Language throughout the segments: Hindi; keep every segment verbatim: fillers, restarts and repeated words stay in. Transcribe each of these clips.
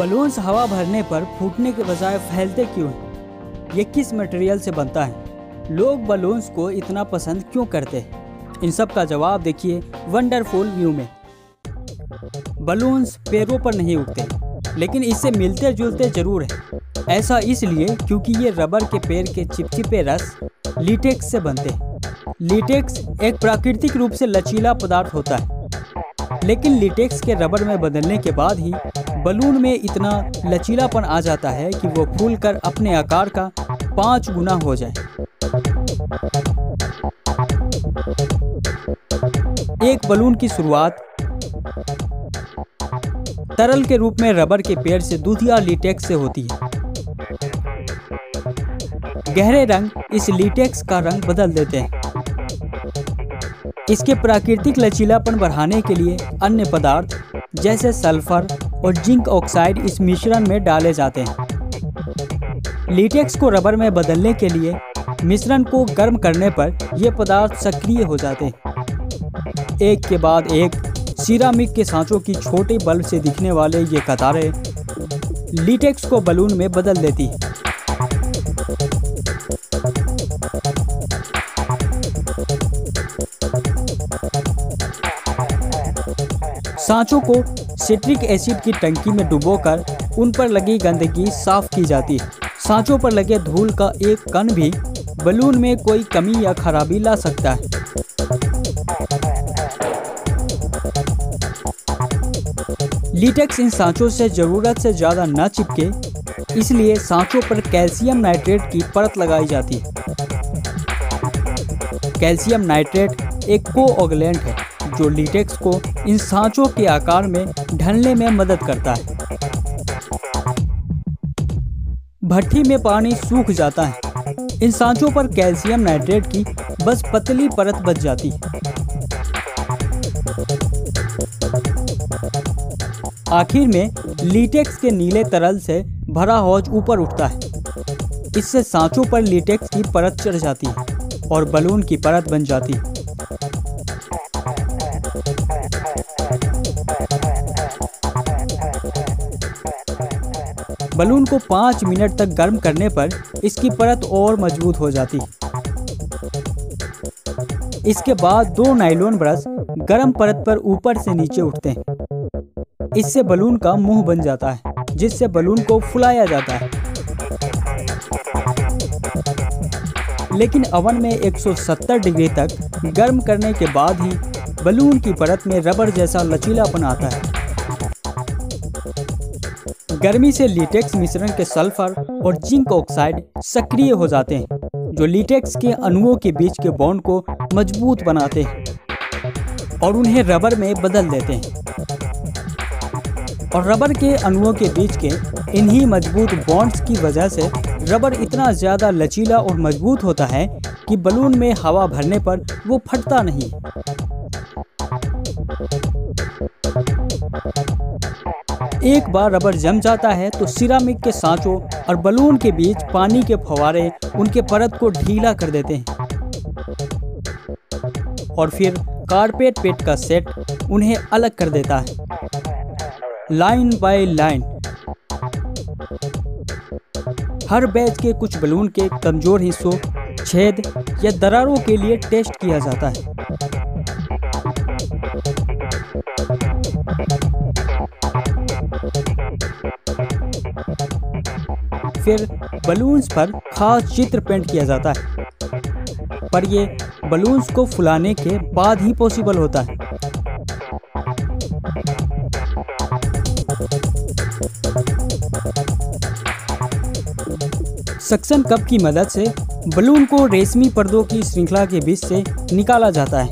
बलून्स हवा भरने पर फूटने के बजाय फैलते क्यों हैं? ये किस मटेरियल से बनता है? लोग बलून्स को इतना पसंद क्यों करते हैं? इन सब का जवाब देखिए वंडरफुल व्यू में। बलून्स पेड़ों पर नहीं उगते, लेकिन इससे मिलते जुलते जरूर है। ऐसा इसलिए क्योंकि ये रबर के पेड़ के चिपचिपे रस लिटेक्स से बनते हैं। लिटेक्स एक प्राकृतिक रूप से लचीला पदार्थ होता है, लेकिन लिटेक्स के रबर में बदलने के बाद ही बलून में इतना लचीलापन आ जाता है कि वो फूलकर अपने आकार का पाँच गुना हो जाए। एक बलून की शुरुआत तरल के रूप में रबर के पेड़ से दूधिया लिटेक्स से होती है। गहरे रंग इस लिटेक्स का रंग बदल देते हैं। इसके प्राकृतिक लचीलापन बढ़ाने के लिए अन्य पदार्थ जैसे सल्फर और जिंक ऑक्साइड इस मिश्रण में डाले जाते हैं। लिटेक्स को रबर में बदलने के लिए मिश्रण को गर्म करने पर ये पदार्थ सक्रिय हो जाते हैं। एक के बाद एक सिरेमिक के सांचों की छोटे बल्ब से दिखने वाले ये कतारें लिटेक्स को बलून में बदल देती है। सांचों को साइट्रिक एसिड की टंकी में डुबोकर उन पर लगी गंदगी साफ की जाती है। सांचों पर लगे धूल का एक कण भी बलून में कोई कमी या खराबी ला सकता है। लिटेक्स इन सांचों से जरूरत से ज़्यादा न चिपके, इसलिए सांचों पर कैल्सियम नाइट्रेट की परत लगाई जाती है। कैल्सियम नाइट्रेट एक कोगुलेंट है जो लिटेक्स को इन सांचों के आकार में ढलने में मदद करता है। भट्टी में पानी सूख जाता है, इन सांचों पर कैल्सियम नाइट्रेट की बस पतली परत बच जाती है। आखिर में लिटेक्स के नीले तरल से भरा हौज ऊपर उठता है। इससे सांचों पर लिटेक्स की परत चढ़ जाती है और बलून की परत बन जाती है। बलून को पाँच मिनट तक गर्म करने पर इसकी परत और मजबूत हो जाती है। इसके बाद दो नाइलोन ब्रश गर्म परत पर ऊपर से नीचे उठते हैं। इससे बलून का मुंह बन जाता है, जिससे बलून को फुलाया जाता है। लेकिन ओवन में एक सौ सत्तर डिग्री तक गर्म करने के बाद ही बलून की परत में रबर जैसा लचीलापन आता है। गर्मी से लिटेक्स मिश्रण के सल्फर और जिंक ऑक्साइड सक्रिय हो जाते हैं, जो लिटेक्स के अणुओं के बीच के बॉन्ड को मजबूत बनाते हैं और उन्हें रबर में बदल देते हैं। और रबर के अणुओं के बीच के इन्हीं मजबूत बॉन्ड्स की वजह से रबर इतना ज़्यादा लचीला और मजबूत होता है कि बलून में हवा भरने पर वो फटता नहीं। एक बार रबर जम जाता है तो सिरेमिक के सांचों और बलून के बीच पानी के फव्वारे उनके परत को ढीला कर देते हैं और फिर कारपेट पेट का सेट उन्हें अलग कर देता है। लाइन बाय लाइन हर बैच के कुछ बलून के कमजोर हिस्सों, छेद या दरारों के लिए टेस्ट किया जाता है। फिर बलून्स पर खास चित्र पेंट किया जाता है, पर ये बलून्स को फुलाने के बाद ही पॉसिबल होता है। सक्शन कप की मदद से बलून को रेशमी पर्दों की श्रृंखला के बीच से निकाला जाता है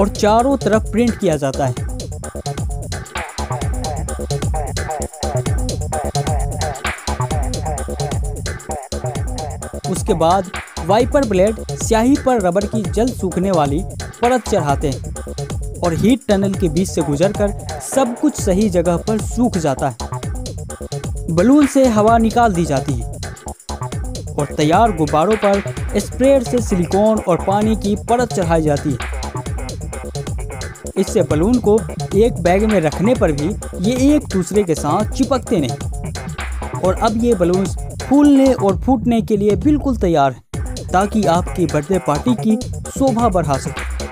और चारों तरफ प्रिंट किया जाता है। उसके बाद वाइपर ब्लेड स्याही पर रबर की जल्द सूखने वाली परत चढ़ाते हैं और हीट टनल के बीच से गुजरकर सब कुछ सही जगह पर सूख जाता है। बलून से हवा निकाल दी जाती है और तैयार गुब्बारों पर स्प्रेयर से सिलिकॉन और पानी की परत चढ़ाई जाती है। इससे बलून को एक बैग में रखने पर भी ये एक दूसरे के साथ चिपकते नहीं। और अब ये बलून्स फूलने और फूटने के लिए बिल्कुल तैयार हैं ताकि आपकी बर्थडे पार्टी की शोभा बढ़ा सके।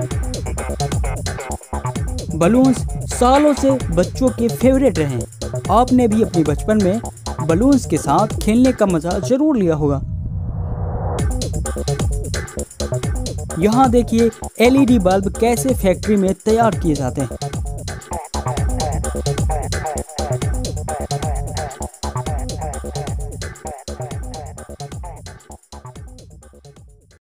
बलून्स सालों से बच्चों के फेवरेट रहे हैं। आपने भी अपने बचपन में बलून्स के साथ खेलने का मजा जरूर लिया होगा। यहाँ देखिए एलईडी बल्ब कैसे फैक्ट्री में तैयार किए जाते हैं।